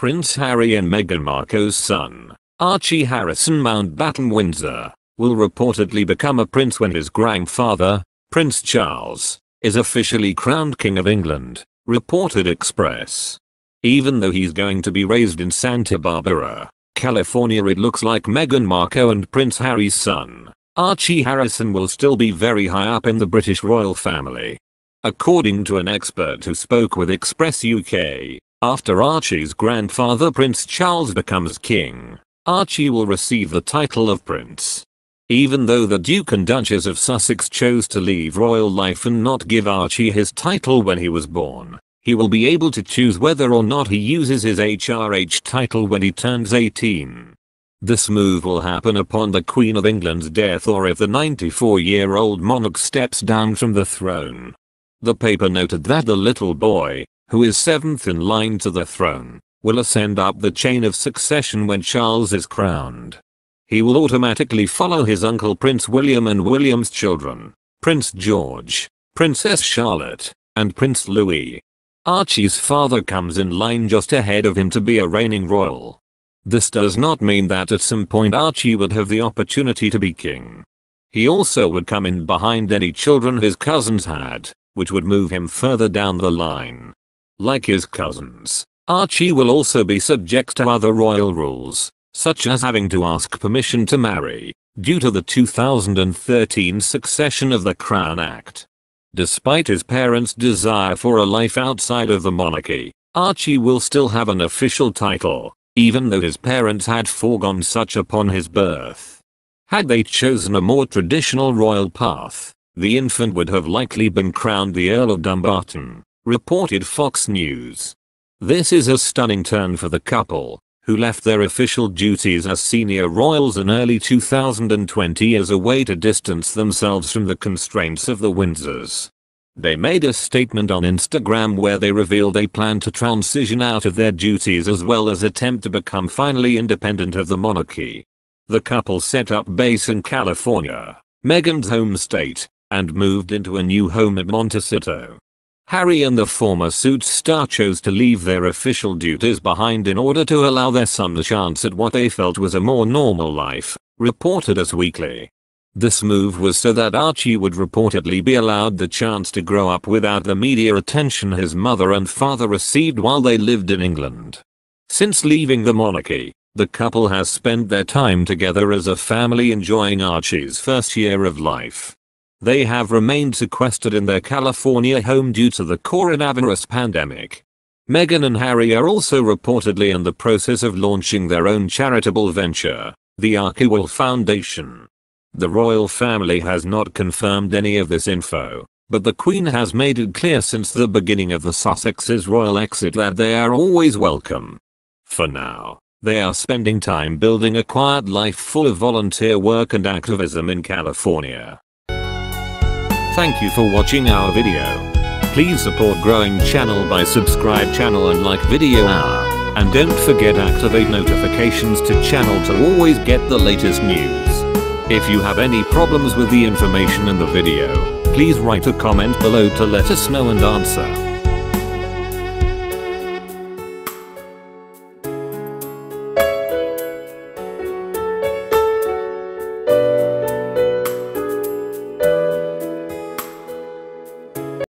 Prince Harry and Meghan Markle's son, Archie Harrison Mountbatten-Windsor, will reportedly become a prince when his grandfather, Prince Charles, is officially crowned King of England, reported Express. Even though he's going to be raised in Santa Barbara, California, it looks like Meghan Markle and Prince Harry's son, Archie Harrison, will still be very high up in the British royal family. According to an expert who spoke with Express UK, after Archie's grandfather Prince Charles becomes king, Archie will receive the title of prince. Even though the Duke and Duchess of Sussex chose to leave royal life and not give Archie his title when he was born, he will be able to choose whether or not he uses his HRH title when he turns 18. This move will happen upon the Queen of England's death or if the 94-year-old monarch steps down from the throne. The paper noted that the little boy, who is 7th in line to the throne, will ascend up the chain of succession when Charles is crowned. He will automatically follow his uncle Prince William and William's children, Prince George, Princess Charlotte, and Prince Louis. Archie's father comes in line just ahead of him to be a reigning royal. This does not mean that at some point Archie would have the opportunity to be king. He also would come in behind any children his cousins had, which would move him further down the line. Like his cousins, Archie will also be subject to other royal rules, such as having to ask permission to marry, due to the 2013 Succession of the Crown Act. Despite his parents' desire for a life outside of the monarchy, Archie will still have an official title, even though his parents had foregone such upon his birth. Had they chosen a more traditional royal path, the infant would have likely been crowned the Earl of Dumbarton, reported Fox News. This is a stunning turn for the couple, who left their official duties as senior royals in early 2020 as a way to distance themselves from the constraints of the Windsors. They made a statement on Instagram where they revealed they plan to transition out of their duties as well as attempt to become finally independent of the monarchy. The couple set up base in California, Meghan's home state, and moved into a new home at Montecito. Harry and the former Suits star chose to leave their official duties behind in order to allow their son a chance at what they felt was a more normal life, reported Us Weekly. This move was so that Archie would reportedly be allowed the chance to grow up without the media attention his mother and father received while they lived in England. Since leaving the monarchy, the couple has spent their time together as a family enjoying Archie's first year of life. They have remained sequestered in their California home due to the coronavirus pandemic. Meghan and Harry are also reportedly in the process of launching their own charitable venture, the Archewell Foundation. The royal family has not confirmed any of this info, but the Queen has made it clear since the beginning of the Sussexes' royal exit that they are always welcome. For now, they are spending time building a quiet life full of volunteer work and activism in California. Thank you for watching our video. Please support growing channel by subscribe channel and like video hour, and don't forget activate notifications to channel to always get the latest news. If you have any problems with the information in the video, please write a comment below to let us know and answer.